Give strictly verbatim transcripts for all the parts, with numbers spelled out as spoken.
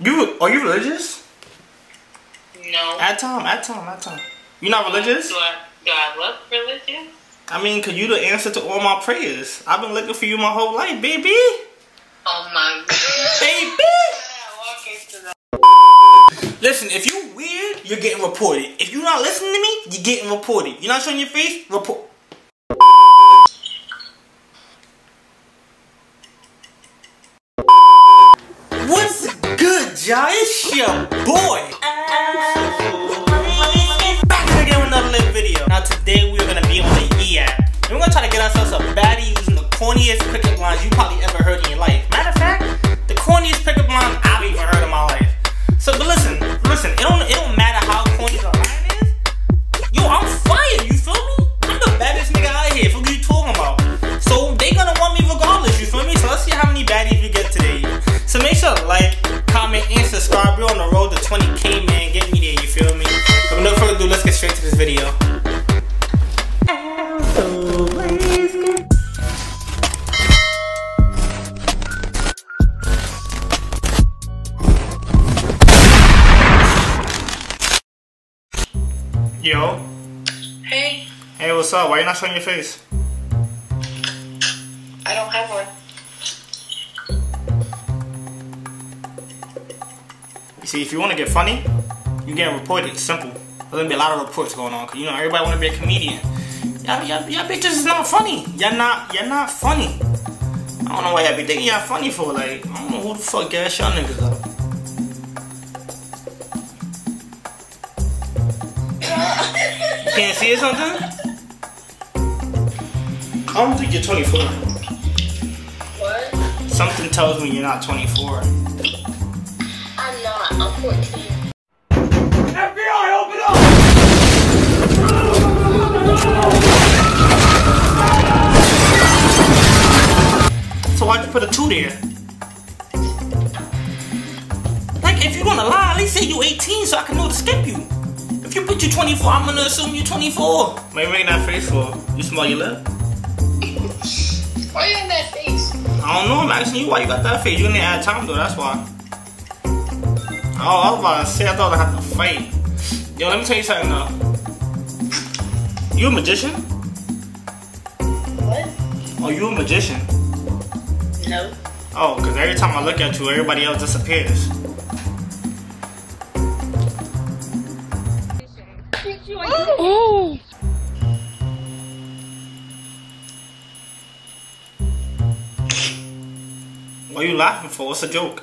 You are you religious? No. At time, at time, at time. You're not religious? Do I, do I look religious? I mean, cause you the answer to all my prayers. I've been looking for you my whole life, baby. Oh my God. Baby. Listen, if you weird, you're getting reported. If you're not listening to me, you're getting reported. You're not showing your face, report. What's good, y'all? It's your boy. Back again with another little video. Now today we're gonna be on the Yee app. And we're gonna try to get ourselves a baddie using the corniest pickup lines you probably ever heard in your life. Matter of fact, the corniest pickup line I've even heard in my life. So, but listen, listen, it don't, it don't matter how corny the line is. Yo, I'm fire, you feel me? I'm the baddest nigga out here, fuck you talking about. So, they gonna want me regardless, you feel me? So, let's see how many baddies we get today. So, make sure to like, comment, and subscribe. We're on the road to twenty K, man. Get me there, you feel me? But no further ado, let's get straight to this video. Yo. Hey. Hey, what's up? Why are you not showing your face? I don't have one. You see, if you want to get funny, you get reported. Simple. There's gonna be a lot of reports going on. Cause you know everybody want to be a comedian. Y'all, y'all, y'all bitches is not funny. Y'all not, y'all not funny. I don't know why y'all be thinking y'all funny for. Like, I don't know who the fuck gas y'all niggas up. Can't see or something? I don't think you're twenty-four. What? Something tells me you're not twenty-four. I'm not. I'm fourteen. F B I, open up! So why'd you put a two there? Like, if you're gonna lie, at least say you're eighteen so I can know to skip you. If you put you twenty-four, I'm gonna assume you're twenty-four. What are you making that face for? You smell your lip? Why you in that face? I don't know, I'm asking you why you got that face. You didn't add time though, that's why. Oh, I was about to say, I thought I had to fight. Yo, let me tell you something though. You a magician? What? Oh, you a magician? No. Oh, cause every time I look at you, everybody else disappears. Ooh. What are you laughing for? What's a joke?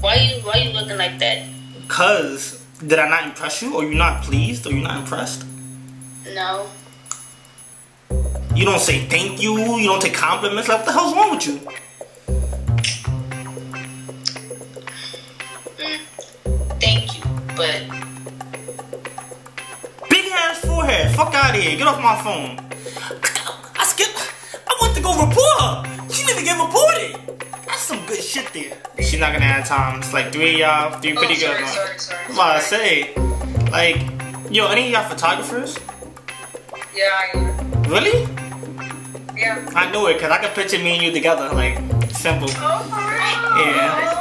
Why are you why are you looking like that? Cause did I not impress you? Or you not pleased? Or you not impressed? No. You don't say thank you, you don't take compliments, like what the hell's wrong with you? Mm, thank you, but forehead. Fuck out of here. Get off my phone. I skipped. I went to go report her. She didn't even get reported. That's some good shit there. She's not gonna have time. It's like three y'all, uh, three pretty oh, sorry, girls. Sorry, sorry, I'm about to say, like, yo, any of y'all photographers? Yeah, I am. Really? Yeah. I knew it because I could picture me and you together. Like, simple. Oh, for real? Yeah.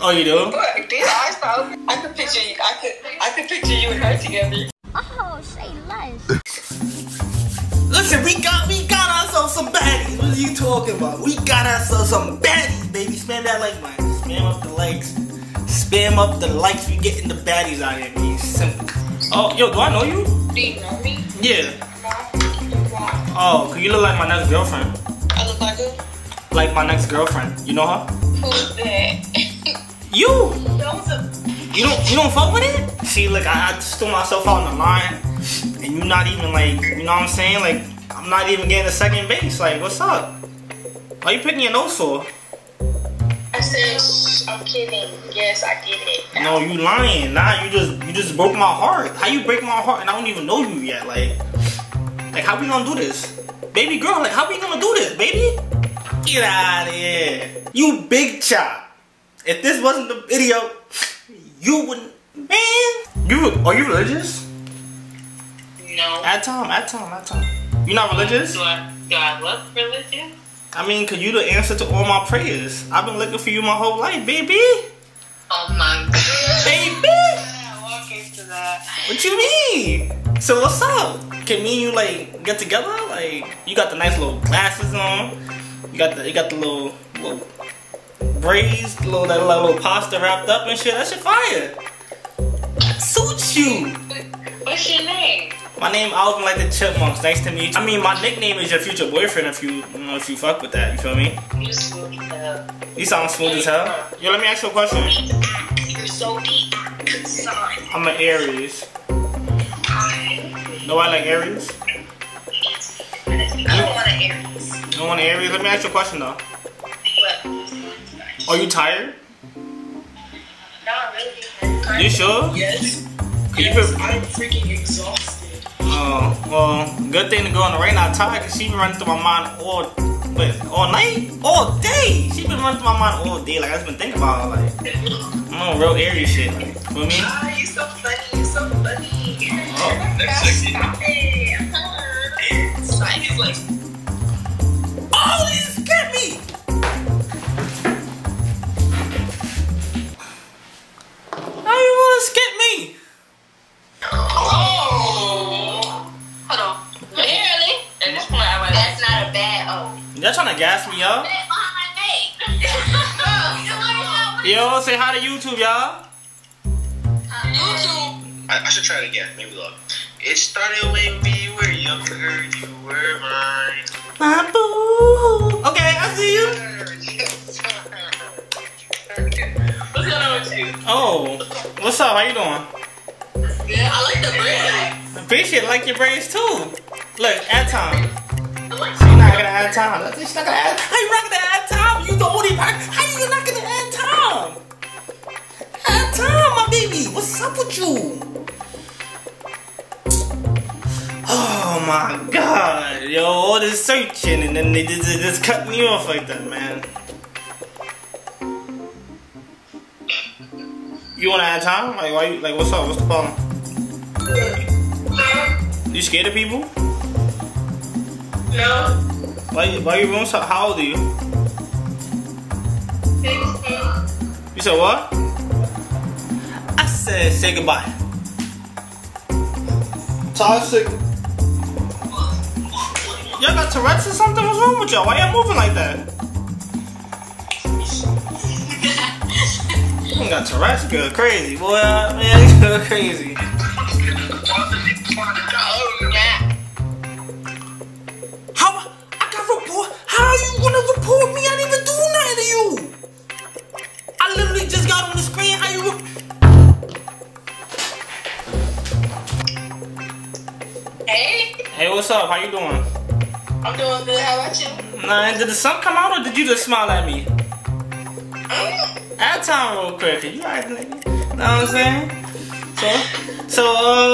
Oh, you do? Look, these eyes are open. I could picture you. I could. I could picture you and her together. Oh, say less. Listen, we got we got ourselves some baddies. What are you talking about? We got ourselves some baddies, baby. Spam that like button. Spam up the likes. Spam up the likes. We getting the baddies out here, man. Simple. Oh, yo, do I know you? Do you know me? Yeah. No. Oh, cause you look like my next girlfriend. I look like who? Like my next girlfriend. You know her? Who's that? You! You don't you don't fuck with it? See, look, I, I threw myself out on the line, and you're not even like, you know what I'm saying? Like, I'm not even getting a second base. Like, what's up? Why you picking your nose for? I said, I'm kidding. Yes, I get it. No, you lying. Nah, you just you just broke my heart. How you break my heart and I don't even know you yet? Like, like how we gonna do this, baby girl? Like, how we gonna do this, baby? Get out of here, you big chop. If this wasn't the video, you wouldn't, man. You are you religious? No. At time, at time, at time. You're not religious? Do I, do I look religious? I mean, cause you the answer to all my prayers. I've been looking for you my whole life, baby. Oh my God. Baby. I walk into that. What you mean? So what's up? Can me and you like get together? Like you got the nice little glasses on. You got the you got the little little braids, little that little pasta wrapped up and shit. That shit fire. Suits you. What's your name? My name Alvin like the Chipmunks. Nice to meet you. I mean, my nickname is your future boyfriend. If you, you know, if you fuck with that, you feel me? You smooth as hell. You sound smooth as hell. Yo, let me ask you a question. You're so deep. I'm an Aries. No, I like Aries. I don't want an Aries. You don't want an Aries? Let me ask you a question though. What? Are you tired? Not really. You sure? Yes. Yes, I'm freaking exhausted. Oh, uh, well, good thing to go on the rain out tired because she been running through my mind all, wait, all night? All day! She been running through my mind all day. Like, I've been thinking about her. Like, I'm on real airy shit. Like, you know what I mean? Ah, you're so funny. You're so funny. Oh, that's sexy. He's like, oh, you scared me! How you wanna skip me? Oh! Hold on. Literally? At this point, I was that's not a bad O. Y'all trying to gas me up? Yo, say hi to YouTube, y'all. YouTube. I, I should try it again. Maybe look. It started when we were younger. You were mine. My boo. Okay, I see you. What's going on with you? Oh, what's up? How you doing? Yeah, I like the braids. Bitch, you like your braids too. Look, add time. She's not gonna add time. She's not gonna add. How you not gonna add time? You the only part. How you not gonna add time? Add time, my baby. What's up with you? Oh my God, yo, all this searching and then they just, just cut me off like that, man. You wanna add time? Like, why? You, like, what's up? What's the problem? You scared of people? No. Why, why you room so? How old are you? sixteen. You said what? I said say goodbye. Toxic. Y'all got Tourette's or something? What's wrong with y'all? Why y'all moving like that? You got Tourette's, you go crazy, boy. Man, you go crazy. How I got report? How you gonna report me? I didn't even do nothing to you. I literally just got on the screen. How you? Hey. Hey, what's up? How you doing? I'm doing good. How about you? Nah, did the sun come out or did you just smile at me? Mm. Add time real quick, you alright, nigga? Know what I'm saying? So, so,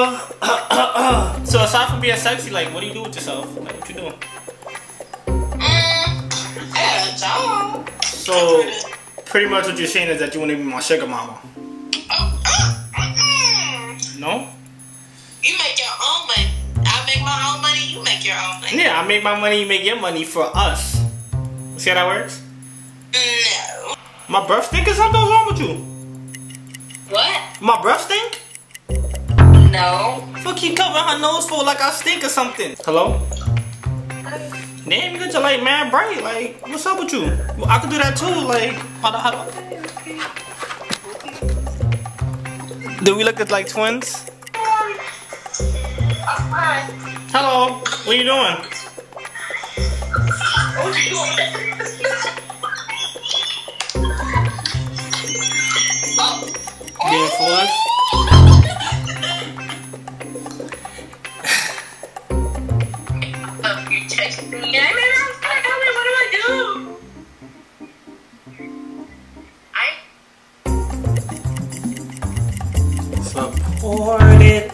uh, uh, uh, uh, so aside from being sexy, like, what do you do with yourself? Like, what you doing? Mm, I have a job. So, pretty much what you're saying is that you want to be my sugar mama. Oh, oh, mm-hmm. No? You make your own money. I make my own money, you make your own money. Yeah, I make my money, you make your money for us. See how that works? No. My breath stink or something's wrong with you? What? My breath stink? No. Fuck you covering her nose for like I stink or something. Hello? Damn, you got your like mad bright. Like, what's up with you? Well, I could do that too. Like, how do, how do... do we look at like twins? Hi. Hello. What are you doing? What you doing? Getting flushed. You texted me. Yeah, I mean, I was like, I mean, what do I do? I supported.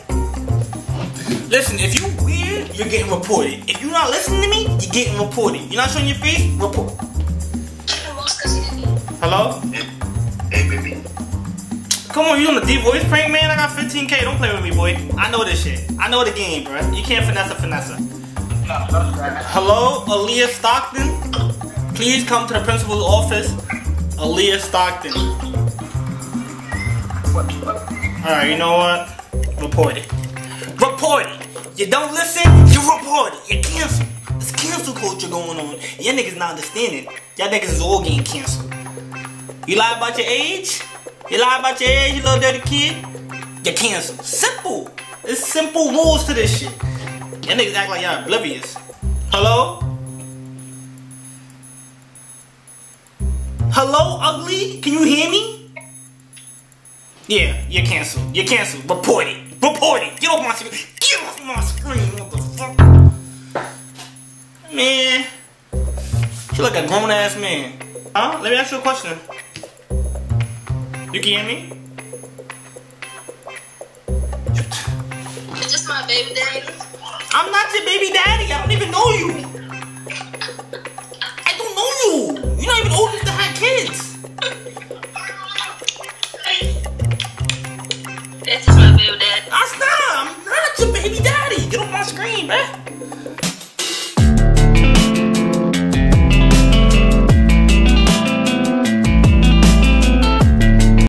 Listen, if you weird, you're getting reported. If you're not listening to me, you're getting reported. You're not showing your face, report. Hello? Come on, you on the D voice prank, man? I got fifteen K. Don't play with me, boy. I know this shit. I know the game, bruh. You can't finesse a finesse. Hello, Aaliyah Stockton? please come to the principal's office, Aaliyah Stockton. Alright, you know what? Report it. Report it! You don't listen, you report it. You cancel. It's cancel culture going on. Y'all niggas not understanding. Y'all niggas is all getting canceled. You lie about your age? You lie about your age, you little dirty kid? You canceled. Simple. It's simple rules to this shit. Y'all niggas act like y'all oblivious. Hello? Hello, ugly? Can you hear me? Yeah, you're canceled. You're canceled. Report it. Report it. Get off my screen. Get off my screen, motherfucker. Man. You look like a grown ass man. Huh? Let me ask you a question. You can hear me? It's just my baby daddy. I'm not your baby daddy. I don't even know you. I don't know you. You're not even old enough to have kids. That's just my baby daddy. I'm not. I'm not your baby daddy. Get off my screen, man.